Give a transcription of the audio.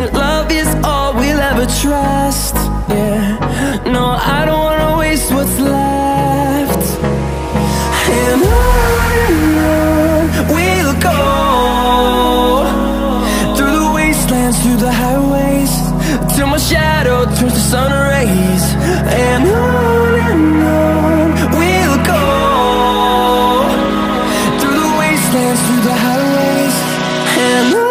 and love is all we'll ever trust. Yeah, no, I don't wanna waste what's left. And on we'll go, through the wastelands, through the highways, till my shadow turns to sun rays. And on we'll go, through the wastelands, through the highways, and on.